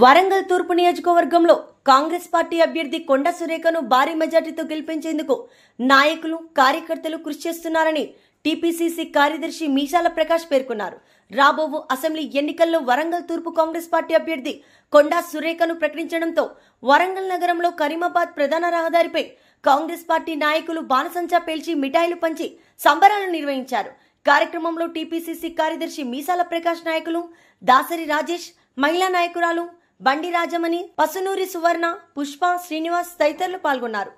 వరంగల్ తూర్పు నియోజకవర్గంలో కాంగ్రెస్ పార్టీ అభ్యర్థి కొండ సురేఖను భారీ మెజార్టీతో గెలిపించేందుకు నాయకులు కార్యకర్తలు కృషి చేస్తున్నారని టీపీసీసీ కార్యదర్శి మీసాల ప్రకాష్ పేర్కొన్నారు. రాబోవు అసెంబ్లీ ఎన్నికల్లో వరంగల్ తూర్పు కాంగ్రెస్ పార్టీ అభ్యర్థి కొండ సురేఖను ప్రకటించడంతో వరంగల్ నగరంలో కరీమాబాద్ ప్రధాన రహదారిపై కాంగ్రెస్ పార్టీ నాయకులు బాణసంచా పేల్చి మిఠాయిలు పంచి సంబరాలు నిర్వహించారు. కార్యక్రమంలో టీపీసీసీ కార్యదర్శి మీసాల ప్రకాష్ నాయకులు దాసరి రాజేష్, మహిళా నాయకురాలు బండి రాజమణి, పసునూరి సువర్ణ, పుష్ప, శ్రీనివాస్ తదితరులు పాల్గొన్నారు.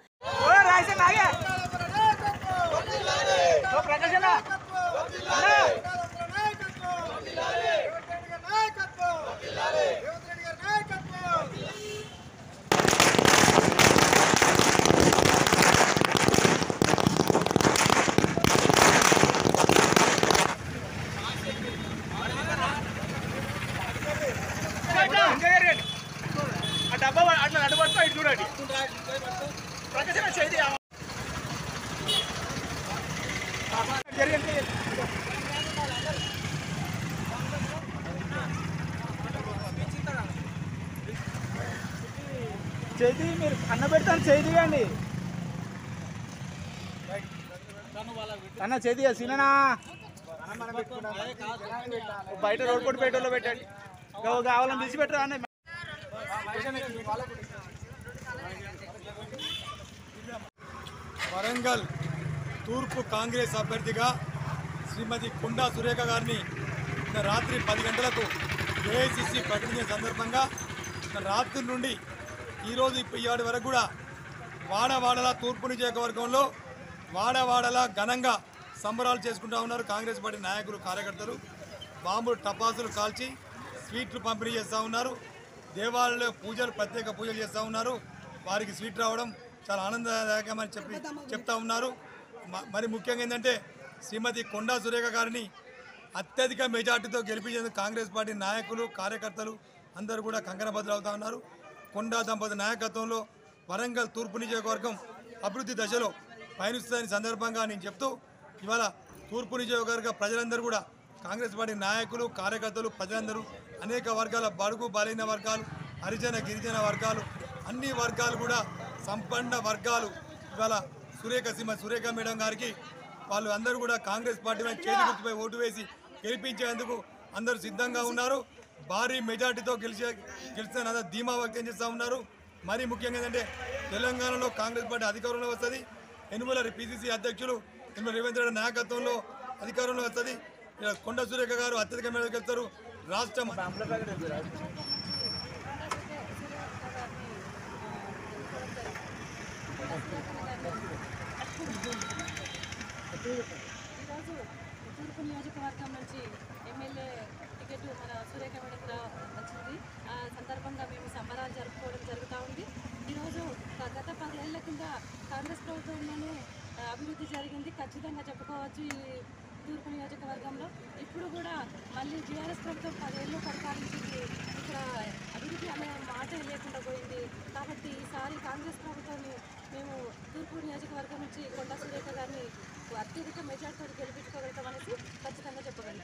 చేతి మీరు అన్న పెడతాను చేతి కానీ అన్న చేతి సినా బయట రోడ్ కొట్టి పెట్టేలో పెట్టండి కావాలని పిలిచి పెట్టరా అన్న వరంగల్ తూర్పు కాంగ్రెస్ అభ్యర్థిగా శ్రీమతి కొండా సురేఖ గారిని రాత్రి 10 గంటలకు ఏఐసిసి ప్రకటించిన సందర్భంగా రాత్రి నుండి ఈరోజు ఇప్పటి వరకు కూడా వాడవాడల తూర్పు నియోజకవర్గంలో వాడవాడల ఘనంగా సంబరాలు చేసుకుంటూ ఉన్నారు. కాంగ్రెస్ పార్టీ నాయకులు కార్యకర్తలు బాంబులు టపాసులు కాల్చి స్వీట్లు పంపిణీ చేస్తూ ఉన్నారు. దేవాలయంలో పూజలు ప్రత్యేక పూజలు చేస్తూ ఉన్నారు. వారికి స్వీట్ రావడం చాలా ఆనందదాయకమని చెప్తా ఉన్నారు. మరి ముఖ్యంగా ఏంటంటే శ్రీమతి కొండా సురేఖ గారిని అత్యధిక మెజార్టీతో గెలిపించేందుకు కాంగ్రెస్ పార్టీ నాయకులు కార్యకర్తలు అందరూ కూడా కంకణబద్దులు అవుతా ఉన్నారు. కొండా దంపతి నాయకత్వంలో వరంగల్ తూర్పు నియోజకవర్గం అభివృద్ధి దశలో పయనిస్తుందని సందర్భంగా నేను చెప్తూ ఇవాళ తూర్పు నియోజకవర్గ ప్రజలందరూ కూడా కాంగ్రెస్ పార్టీ నాయకులు కార్యకర్తలు ప్రజలందరూ అనేక వర్గాల బడుగు బలైన వర్గాలు హరిజన గిరిజన వర్గాలు అన్ని వర్గాలు కూడా సంపన్న వర్గాలు ఇవాళ సురేఖ మేడం గారికి వాళ్ళు అందరూ కూడా కాంగ్రెస్ పార్టీ చేతి గుర్తుపై ఓటు వేసి గెలిపించేందుకు అందరూ సిద్ధంగా ఉన్నారు. భారీ మెజార్టీతో గెలిచిన ధీమా వ్యక్తం చేస్తూ ఉన్నారు. మరీ ముఖ్యంగా ఏంటంటే తెలంగాణలో కాంగ్రెస్ పార్టీ అధికారంలో వస్తుంది. యనుమల పిసిసి అధ్యక్షులు యనుమల రేవంత్ రెడ్డి నాయకత్వంలో అధికారంలో వస్తుంది. కొండ సురేఖ గారు అత్యధిక మేరకు గెలుస్తారు. రాష్ట్రం తూర్పు నియోజకవర్గం నుంచి ఎమ్మెల్యే టికెట్ మన సురేఖ మేడకు వచ్చింది. ఆ సందర్భంగా మేము సంబరాలు జరుపుకోవడం జరుగుతూ ఉంది. ఈరోజు గత 10 ఏళ్ల కింద కాంగ్రెస్ ప్రభుత్వంలోనే అభివృద్ధి జరిగింది ఖచ్చితంగా చెప్పుకోవచ్చు. ఈ తూర్పు నియోజకవర్గంలో ఇప్పుడు కూడా మళ్ళీ టీఆర్ఎస్ ప్రభుత్వం 10 ఏళ్ళు పరిపాలించింది. ఇక్కడ అభివృద్ధి అనే మాట లేకుండా పోయింది. కాబట్టి ఈసారి కాంగ్రెస్ ప్రభుత్వాన్ని మేము తూర్పు నియోజకవర్గం నుంచి కొండ సురేఖ గారిని అత్యధిక మెజార్టీతో గెలిపించుకోగలుగుతామనేసి ఖచ్చితంగా చెప్పగలుగుతాం.